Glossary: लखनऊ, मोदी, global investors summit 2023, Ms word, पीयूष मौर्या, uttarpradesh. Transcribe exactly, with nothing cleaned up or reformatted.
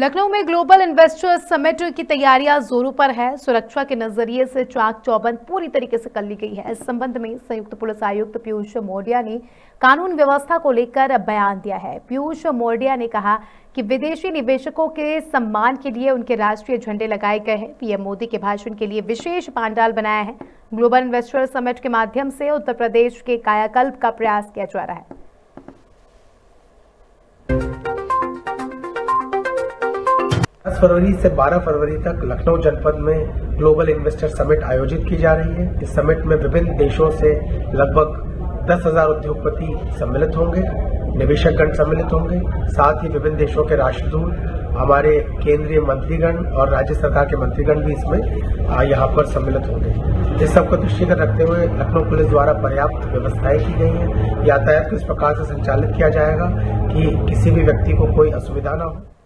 लखनऊ में global investors summit की तैयारियां जोरों पर है। सुरक्षा के नजरिए से चाक चौबंद पूरी तरीके से कर ली गई है। इस संबंध में संयुक्त पुलिस आयुक्त पीयूष मौर्या ने कानून व्यवस्था को लेकर बयान दिया है। पीयूष मौर्या ने कहा कि विदेशी निवेशकों के सम्मान के लिए उनके राष्ट्रीय झंडे लगाए गए हैं। पीएम मोदी के भाषण के लिए विशेष पंडाल बनाया है। ग्लोबल इन्वेस्टर्स समिट के माध्यम से उत्तर प्रदेश के कायाकल्प का प्रयास किया जा रहा है। फरवरी से बारह फरवरी तक लखनऊ जनपद में ग्लोबल इन्वेस्टर समिट आयोजित की जा रही है। इस समिट में विभिन्न देशों से लगभग दस हज़ार उद्योगपति सम्मिलित होंगे, निवेशकगण सम्मिलित होंगे, साथ ही विभिन्न देशों के राष्ट्रदूत, हमारे केंद्रीय मंत्रीगण और राज्य सरकार के मंत्रीगण भी इसमें यहाँ पर सम्मिलित होंगे। इस सबको दृष्टिगत रखते हुए लखनऊ पुलिस द्वारा पर्याप्त व्यवस्थाएं की गई हैं। यातायात को इस प्रकार से संचालित किया जाएगा कि किसी भी व्यक्ति को कोई असुविधा न हो।